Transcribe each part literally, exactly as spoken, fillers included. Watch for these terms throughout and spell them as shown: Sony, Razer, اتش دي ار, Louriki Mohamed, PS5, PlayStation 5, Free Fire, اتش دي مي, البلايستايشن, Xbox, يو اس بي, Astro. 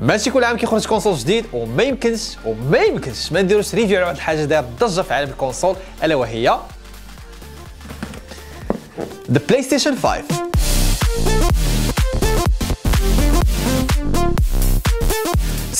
ماشي كل عام كيخرج كونسول جديد وما يمكنش وما يمكنش ما نديروش ريفيو على واحد الحاجه دايره ضجه في عالم الكونسول، الا وهي ذا بلاي ستيشن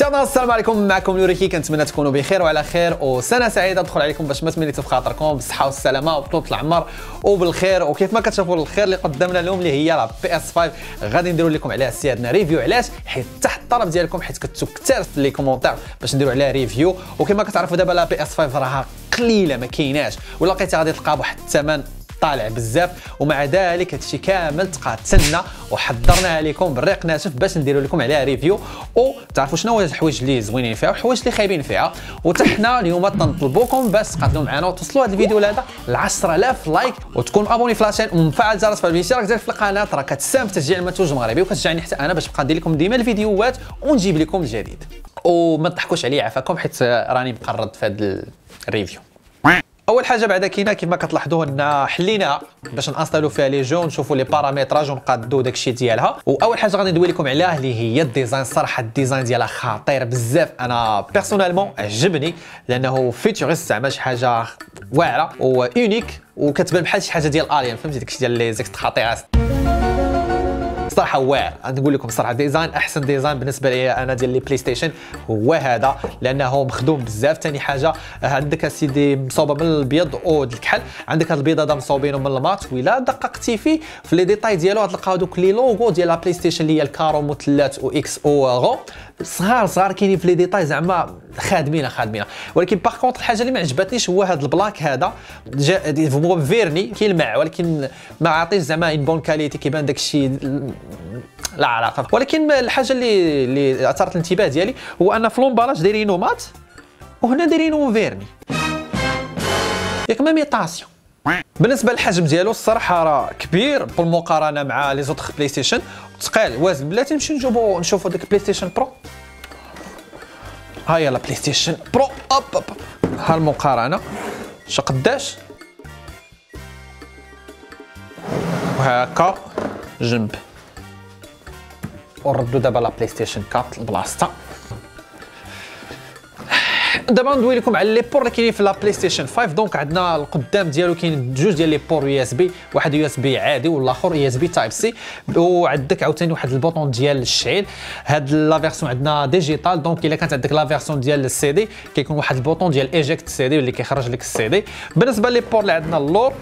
خمسة. السلام عليكم، معكم لوريكي، كنتمنى تكونوا بخير وعلى خير وسنه سعيده تدخل عليكم باش ما تمليتوا في خاطركم بالصحه والسلامه وبطول العمر وبالخير. وكيف ما كتشوفوا الخير اللي قدامنا اليوم اللي هي لا بي اس خمسة غادي نديروا لكم عليها سيادنا ريفيو. علاش؟ حيت تحت الطلب ديالكم، حيت كنتوا كثار في لي كومونتير باش نديروا عليها ريفيو. وكما كتعرفوا دابا لا بي اس خمسة راها قليله ما كايناش، ولا لقيتها غادي تلقى بواحد الثمن طالع بزاف، ومع ذلك هادشي كامل تقاتلنا وحضرناها لكم بالريق ناشف باش نديروا لكم عليها ريفيو وتعرفوا شنو هو الحوايج اللي زوينين فيها والحوايج اللي خايبين فيها. وحتى حنا اليوم تنطلبوكم باش تقاتلوا معنا وتوصلوا هذا الفيديو لهذا ل عشرة آلاف لايك، وتكون ابوني في لاشين ومفعل جرس في الاشتراك ديال في القناه، راه كتساهم في تشجيع المنتوج المغربي وكتشجعني حتى انا باش نبقى ندير لكم ديما الفيديوهات ونجيب لكم الجديد. وما تضحكوش عليا عفاكم حيت راني مقرض في هذا الريفيو. اول حاجه بعدا كاينه كما كتلاحظوا ان حليناها باش نانستالو فيها لي جو، نشوفوا لي بارامتراج ونقادو داكشي ديالها. واول حاجه غادي ندوي لكم عليها اللي هي الديزاين. صراحه الديزاين ديالها خطير بزاف، انا بيرسونالمون عجبني لانه فيتوريست، زعما شي حاجه واعره ويونيك وكتبان بحال شي حاجه ديال الين، فهمتي داكشي ديال لي زيكست خطيرات صراحه واعر. غنقول لكم صراحه ديزاين احسن ديزاين بالنسبه ليا انا ديال لي بلاي ستيشن هو هذا، لانه مخدوم بزاف. ثاني حاجه عندك اسيدي مصوبه من الابيض ود الكحل، عندك هاد البيضه هذا مصوبينه من المات، ولا دققتي فيه في لي ديتاي ديالو غتلقى هذوك لي لوغو ديال لا بلاي ستيشن اللي هي الكارو مثلث و اكس او غو صغار صغار كاينين في لي ديتاي، زعما خادمينها خادمينها. ولكن باغ كونطخ الحاجه اللي ما عجبتنيش هو هذا البلاك هذا جا فيرني كيلمع، ولكن ما عاطيش زعما ان بون كاليتي، كيبان داكشي لا علاقه. ولكن الحاجه اللي اللي اثرت الانتباه ديالي هو ان في لومبالاج دايرينو مات وهنا دايرينو فيرني، ياك ما ميطاسيون. بالنسبه للحجم ديالو الصراحه راه كبير بالمقارنه مع لي زوطخ بلاي ستيشن، ثقيل وازن. بلاتي نمشي نجيبو نشوفو ديك بلاي ستيشن برو. ها هي لا بلاي ستيشن برو، اب اب ها المقارنه شو قداش، وهكا جنب. وردو دابا لا بلاي ستيشن أربعة لبلاصتها. دابا ندوي لكم على لي بور اللي كاينين في لا بلاي ستيشن خمسة. دونك عندنا القدام ديالو كاين جوج ديال لي بور يو اس بي، واحد يو اس بي عادي والاخر يو اس بي تايب سي، وعندك عاوتاني واحد البوطون ديال الشعيل. هاد لا فيرسون عندنا ديجيتال، دونك الا كانت عندك لا فيرسون ديال السي دي كيكون واحد البوطون ديال ايجيكت سي دي اللي كيخرج لك السي دي. بالنسبه لي بور اللي عندنا اللور،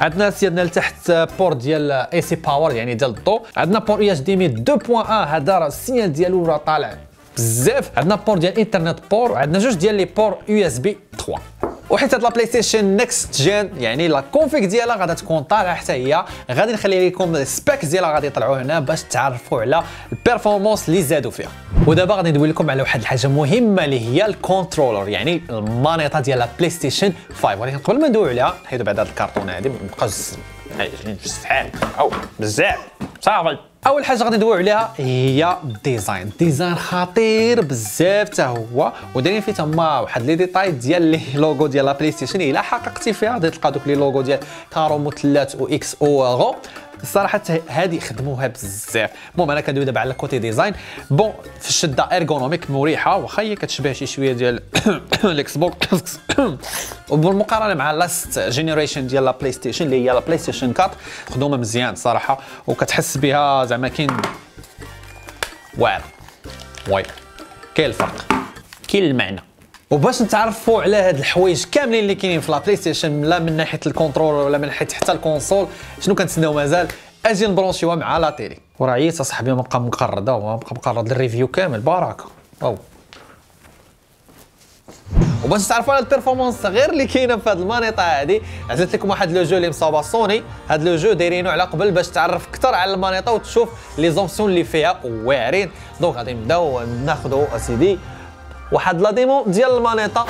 عندنا سيدنا لتحت بور ديال اي سي باور يعني ديال الضوء، عندنا بور اي اتش دي مي اثنين نقطة واحد هذا راه السينال ديالو راه طالع بزاف، عندنا بور ديال انترنت بور، وعندنا جوج ديال لي بور يو اس بي ثلاثة. وحيت هاد لا بلاي ستيشن نيكست جين يعني لا كونفيك ديالها غادا تكون طالعه حتى هي، غادي نخلي لكم السبيكس ديالها غادي يطلعوا هنا باش تعرفوا على البيرفورمانس اللي زادوا فيها. ودابا غادي ندوي لكم على واحد الحاجه مهمه اللي هي الكونترولر يعني المانيطه ديال لا بلاي ستيشن خمسة. ولكن قبل ما ندويو عليها نحيدو بعد هاد الكارطون هادي مابقاش شحال او بزاف صافي. اول حاجه غادي ندويو عليها هي الديزاين. الديزاين خطير بزاف حتى هو، ودايرين فيه تما واحد لي ديتاي ديال لي لوغو ديال لا بلاي ستيشن. الا حققتي فيها غادي تلقى دوك لي لوغو ديال كارو مثلث و اكس او غو، صراحه هذه خدموها بزاف. المهم انا كندوي دابا على الكوتي ديزاين. بون في الشده ارغونوميك مريحه، واخا هي كتشبه شي شويه ديال الاكس بوكس وبالمقارنه مع لاست جينيريشن ديال لا بلاي ستيشن اللي هي لا بلاي ستيشن أربعة خدومه مزيان صراحه، وكتحس بها زعما كاين واعر وي كاين الفرق كاين المعنى. وباش نتعرفوا على هاد الحوايج كاملين اللي كاينين في لا بلاي ستيشن لا من ناحيه الكونترول ولا من ناحيه حتى الكونسول، شنو كنتسناو مازال؟ اجي نبرونشيوها مع لا تيلي. وراه عييت اصاحبي مابقى مقرض، ها مابقى مقرض للريفيو كامل بركه. او وباش تعرفوا على البيرفورمانس غير اللي كاينه في هاد المانيطه هادي، عزلت لكم واحد لو جو اللي مصاوبه سوني. هاد لو جو دايرينو على قبل باش تعرف اكثر على المانيطه وتشوف لي زومسيون اللي فيها واعرين. دونك غادي نبداو ناخذوا اسيدي واحد لا ديمو ديال المانيطه.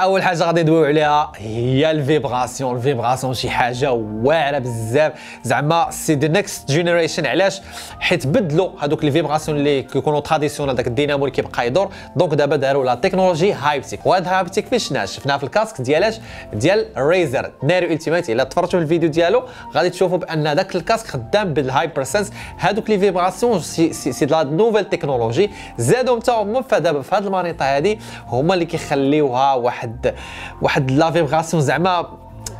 اول حاجه غادي ندويو عليها هي الفيبراسيون. الفيبراسيون شي حاجه واعره بزاف، زعما سي ذا نيكست جينيريشن. علاش؟ حيت بدلوا هذوك الفيبراسيون اللي كيكونوا تراديسيونال، داك الدينامو اللي كيبقى يدور، دونك دابا داروا لا تكنولوجي هايبتيك. وهاد هايبتيك فين شفناها؟ شفناها في الكاسك ديالاش ديال ريزر نارو التيمات. الا تفرجتوا الفيديو ديالو غادي تشوفوا بان داك الكاسك خدام بالهايبر سنس. هذوك لي فيبراسيون سي سي لا نوفيل تكنولوجي زادوا حتى هما فدابا في هاد المريطه هادي هما اللي كيخليوها واحد واحد لا فيبراسيون زعما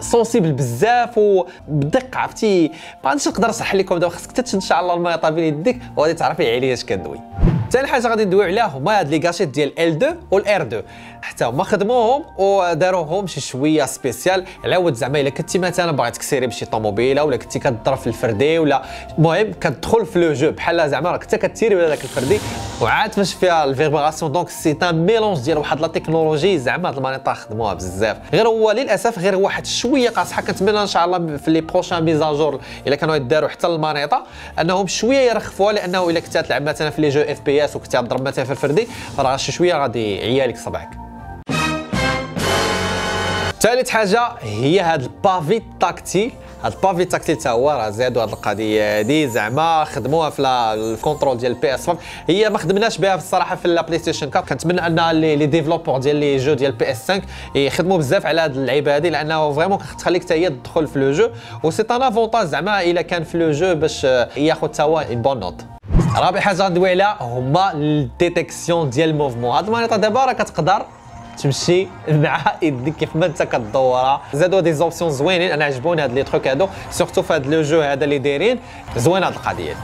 سونسيبل بزاف وبالدقه. عرفتي ما غاديش نقدر نصح لكم دابا، خاصك تتش ان شاء الله المريطه بين يديك وغادي تعرفي عليا اش كندوي. ثاني حاجه غادي ندويو عليها هما هاد لي غاشيت ديال ال2 والار2، حتى هما خدموهم وداروهم شي شويه سبيسيال. عاود زعما الا كنتي مثلا باغي تكسيري بشي طوموبيله ولا كنتي كضرب في الفردي ولا المهم كتدخل في لو جو بحال زعما راك حتى كتيري ولا داك الفردي وعاد فاش فيها الفيبراسيون. دونك سي ان ميلونج ديال واحد لا تكنولوجي زعما هاد المانيطه خدموها بزاف، غير هو للاسف غير واحد شويه قاصحه. كنتمنى ان شاء الله في لي بروشان ميزاجور الا كانوا يداروا حتى المانيطه انهم شويه يرخفوها، لانه الا كنت تلعب مثلا في لي جو اف بي اس وكنتي تضرب مثلا في الفردي راه شي شويه غادي عيالك صبعك. ثالث حاجه هي هاد البافي تاكتيل. هاد البافي تاكتيل تا هو راه زادوا هاد القضيه هادي زعما خدموها في الكونترول ديال البي اس خمسة. هي ما خدمناش بها الصراحه في البلاي ستيشن أربعة. كنتمنى ان لي ديفلوبور ديال لي جو ديال البي اس خمسة يخدموا بزاف على هاد اللعيبه هادي، لانه فريمون كتخليك حتى هي تدخل في لو جو و سي ان افونتاج زعما الا كان في لو جو باش ياخذ تا هو اون بون نوت. رابع حاجه غندوي عليها هما الديتيكسيون ديال الموفمون. هاد المانيطه دابا راه كتقدر تمشي مع يديك كيف ما انت كدورها. زادوا دي زوبسيون زوينين، انا عجبوني هاد لي تروك هادو سورتو في هاد لو جو هذا اللي دايرين، زوين هاد القضيه.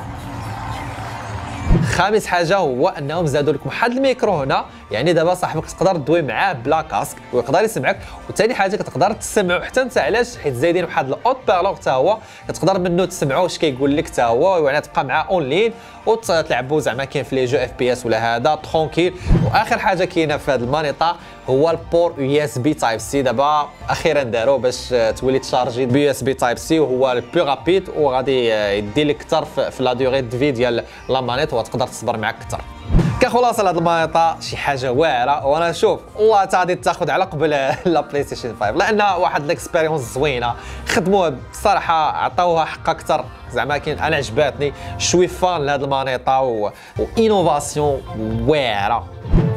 خامس حاجه هو انهم زادوا لك واحد الميكرو هنا، يعني دابا صاحبك تقدر تدوي معاه بلا كاسك ويقدر يسمعك. وثاني حاجه كتقدر تسمعو حتى انت. علاش؟ حيت زايدين واحد الاوت بارلور حتى هو كتقدر منه تسمعو واش كيقول لك حتى هو، يعني تبقى معاه اونلاين وتلعبوا زعما كاين في لي جو اف بي اس ولا هذا ترونكيل. واخر حاجه كاينه في هذه المانيطه هو البور يو اس بي تايب سي. دابا اخيرا داروا باش تولي تشارجي بي اس بي تايب سي، وهو البو رابيد وغادي يدي لك اكثر في لا ديوغي دفي ديال لا مانيط وتقدر تصبر معك اكثر. كخلاصه لهاد المانيطه شي حاجه واعره، وانا نشوف والله تا غادي تاخذ على قبل لا بلاي ستيشن خمسة، لانها واحد الاكسبيريونس زوينه خدموها بصراحه، عطاوها حقها اكثر زعما. كاين انا عجباتني شوي فان لهاد المانيطه و... وانوفاسيون واعره.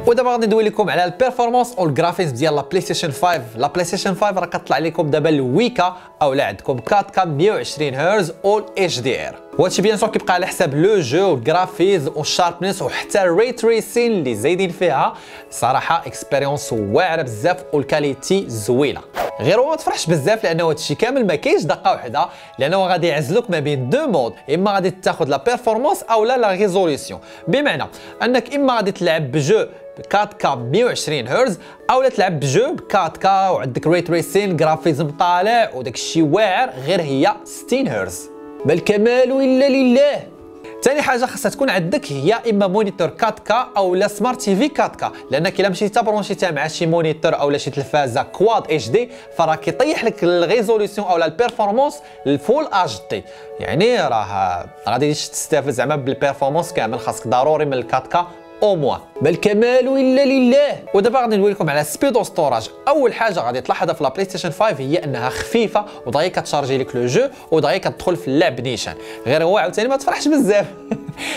ودابا غادي ندوي لكم على البيرفورمانس والجرافيكس ديال لا بلاي ستيشن خمسة. لا بلاي ستيشن خمسة راه كطلع لكم دابا الويكا او لا عندكم فور كي مية وعشرين هرتز اول اتش دي ار، وهادشي بيان سور كيبقى على حساب لو جو والجرافيز والشاربنس وحتى الري تريسين اللي زايدين فيها. صراحه اكسبيريونس واعره بزاف والكاليتي زوينه، غير هو ما تفرحش بزاف لانه هادشي كامل ما كاينش دقه واحده، لانه غادي يعزلك ما بين دو مود. اما غادي تاخذ لا بيرفورمانس او لا لا ريزوليسيون، بمعنى انك اما غادي تلعب بجو فور كي مية وعشرين هرتز اولا تلعب بجو فور كي وعندك ري تريسين جرافيزم طالع وداكشي واعر، غير هي ستين هرتز. ما الكمال الا لله. ثاني حاجه خاصها تكون عندك هي اما مونيتور فور كي اولا سمارت تي في فور كي، لانك الا مشيتي برونشيتها مع شي مونيتور اولا شي تلفازه كواد اتش دي فراه كيطيح لك الريزوليسيون اولا البيرفورمانس الفول اتش دي، يعني راه غادي تستافد زعما بالبيرفورمانس كامل. خاصك ضروري من فور كي او موا، بل كمال الا لله. ودابا غادي نوري لكم على سبيد او ستوراج. اول حاجه غادي تلاحظها في لا بلاي ستيشن خمسة هي انها خفيفه ودغيا كتشارجي لك لو جو ودغيا كتدخل في اللعب نيشان. غير هو عاوتاني ما تفرحش بزاف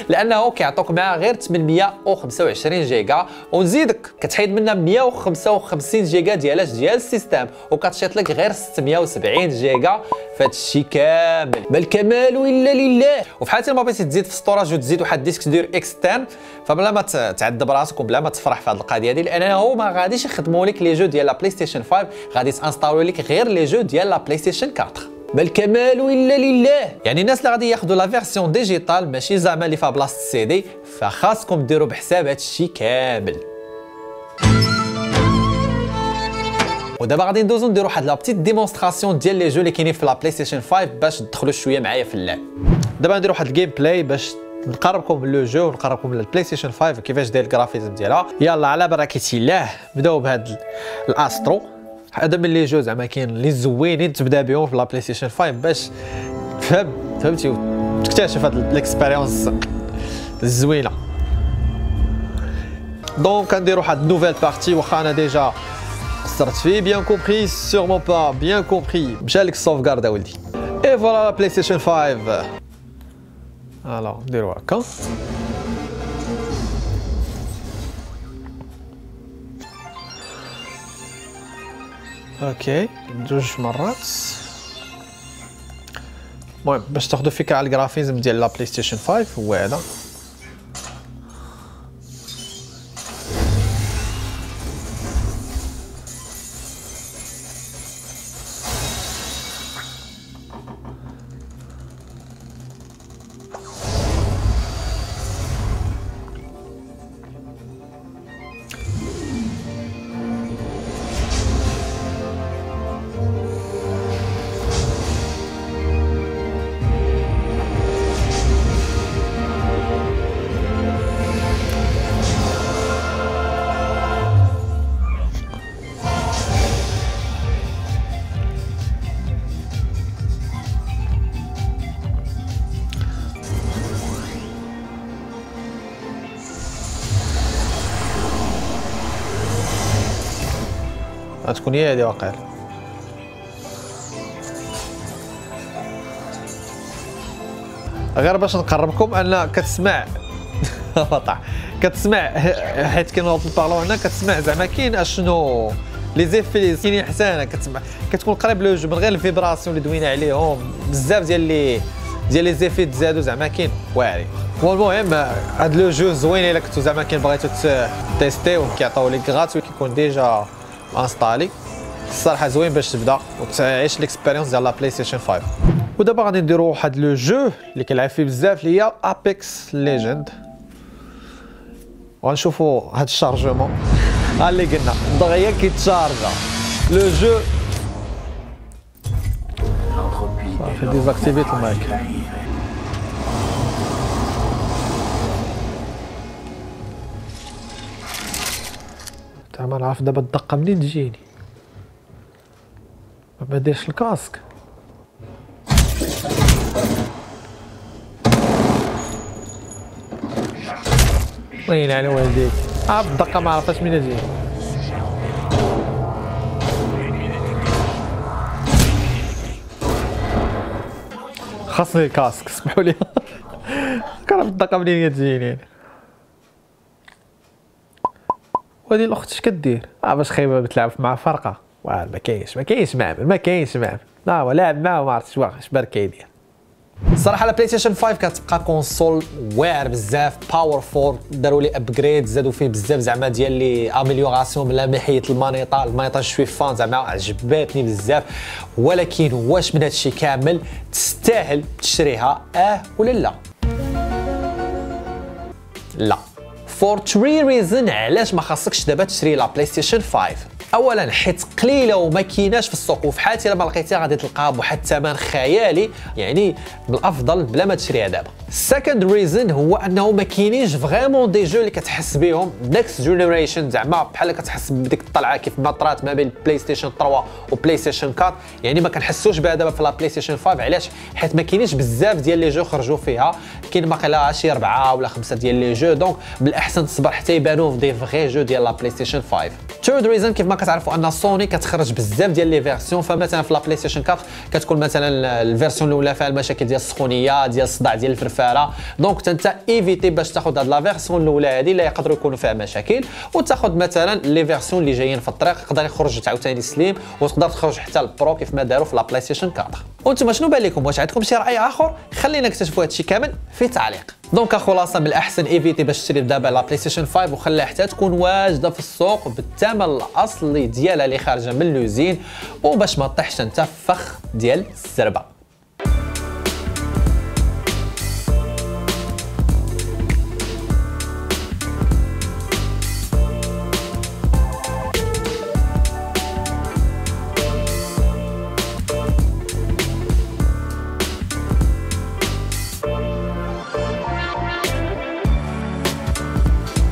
لانه كيعطوك معاه غير ثمنمية وخمسة وعشرين جيجا ونزيدك كتحيد منها مية وخمسة وخمسين جيجا ديالاش ديال السيستم وكتشيط لك غير ستمية وسبعين جيجا فهادشي كامل، بل كمال الا لله. وفي حالة ما بغيتي تزيد في ستوراج وتزيد واحد ديسك دور اكسترن فبلا ما تعذب راسك وبلا ما تفرح في هذه القضيه هذه، لانه ما غاديش يخدموا لك لي جو ديال لا بلاي ستيشن خمسة، غادي تانستالو لك غير لي جو ديال لا بلاي ستيشن أربعة. بل كمال الا لله. يعني الناس اللي غادي ياخذوا لا فيرسيون ديجيتال ماشي زعما اللي فيها بلاصه السي دي، فخاصكم ديروا بحساب هذا الشيء كامل. ودابا غادي ندوزو نديرو واحد لا بتيت ديمونستراسيون ديال لي جو اللي كاينين في لا بلاي ستيشن خمسة باش تدخلوا شويه معايا في اللعب. دابا نديرو واحد الجيم بلاي باش نقربكم لو جو ونقربكم للبلاي ستيشن خمسة كيفاش داير الجرافيزم ديالها. يلا على بركه الله نبداو بهذا الاسترو. هذا من لي جو زعما كاين اللي زوينين تبدا بهم في لا بلاي ستيشن خمسة باش تفهم فهمتي تكتشف هاد الاكسبيريونس الزوينه. دونك كنديروا واحد نوفيل بارتي، واخا انا ديجا قصرت فيه. بيان كومبري سيغمون با، بيان كومبري. مشى لك السوفغارد اولدي. اي فوالا بلاي ستيشن خمسة. الو نديرو هكا. اوكي جوج مرات. المهم باش تاخذوا فكره على الجرافيزم ديال لا بلاي ستيشن خمسة هو هذا. غتكون هي هادي واقيلا. غير باش نقربكم ان كتسمع قطع كتسمع حيت كنوض البارلو هنا كتسمع زعما كاين اشنو لي زيفي كاينين حسانه كتسمع كتكون قريب لو جو من غير الفيبراسيون اللي دوينا عليهم بزاف ديال لي ديال لي زيفي تزادوا زعما كاين واعرين. والمهم هاد لو جو زوين الا كنتو زعما كاين بغيتو تيستيو كيعطيو ليك غراتوي كيكون ديجا انستالي. الصراحه زوين باش تبدا وتعيش ليكسبيريونس ديال لا بلاي ستيشن خمسة. ودابا غادي نديرو واحد لو جو اللي كنلعب فيه بزاف اللي هي ابيكس ليجند. وغنشوفو هاد الشارجمون. ها اللي قلنا دغيا كيتشارجا لو جو. صافي ديزاكتيفيت المايك. تا ما نعرف دابا الدقه منين تجيني ما ديرش الكاسك. وين على والديك عاد الدقه ما عرفتش منين تجيني. خاصني الكاسك سمحوا لي كنعرف الدقه منين تجيني. وهادي الاخت اش كدير؟ اه باش خايبه بتلعب مع فرقه. واه ما كاينش ما كاينش معامل ما كاينش معامل لا هو لاعب معاه وما عرفتش واخا اش بار كيدير. الصراحه البلايستيشن خمسة كتبقى كونسول واعر بزاف باورفول. داروا لي ابجريد زادوا فيه بزاف زعما ديال لي اميليوراسيون من ناحيه المانيطه. المانيطه شوي فان زعما عجباتني بزاف. ولكن واش من هادشي كامل تستاهل تشريها اه ولا لا؟ لا فور ثري ريزن علاش ما خاصكش دابا تشري لا بلاي ستيشن خمسة. اولا حيت قليله وما كايناش في السوق وفحال الا ما لقيتيها غادي تلقاها بواحد الثمن خيالي، يعني من الافضل بلا ما تشريها دابا. سكند ريزن هو انه ما كاينينش فريمون دي جو اللي كتحس بهم نيكست جينيريشن زعما بحال كتحس بديك الطلعه كيف ما طرات ما بين بلاي ستيشن ثلاثة وبلاي ستيشن أربعة، يعني ما كنحسوش بها دابا في لا بلاي ستيشن خمسة. علاش؟ حيت ما كاينينش بزاف ديال لي جو خرجوا فيها، كاين باقي شي اربعه ولا خمسه ديال لي جو، دونك بالاحسن تصبر حتى يبانو في دي فغي جو ديال لا بلاي ستيشن خمسة. ثيرد ريزن كيف ما كتعرفوا ان سوني كتخرج بزاف ديال لي فيرسيون، فمثلا في لا بلاي ستيشن أربعة كتكون مثلا الفيرسيون الاولى فيها المشاكل ديال السخونيه ديال الصداع ديال الفرفاره، دونك حتى انت ايفيتي باش تاخذ هاد لا فيرسيون الاولى هادي اللي يقدروا يكونوا فيها مشاكل، وتاخذ مثلا لي فيرسيون اللي جايين في الطريق يقدر يخرج عاوتاني سليم وتقدر تخرج حتى البرو كيف ما داروا في لا بلاي ستيشن أربعة. وانتم شنو بان لكم؟ واش عندكم شي راي اخر؟ خلينا نكتشفوا هادشي كامل في تعليق. دونك خلاصه من الاحسن ايفيتي باش تشري دابا لا بلاي ستيشن خمسة وخليها حتى تكون واجده في السوق بالثمن الاصلي ديالها اللي خارجه من لوزين، وباش ما طيحش انت فخ ديال الزربه.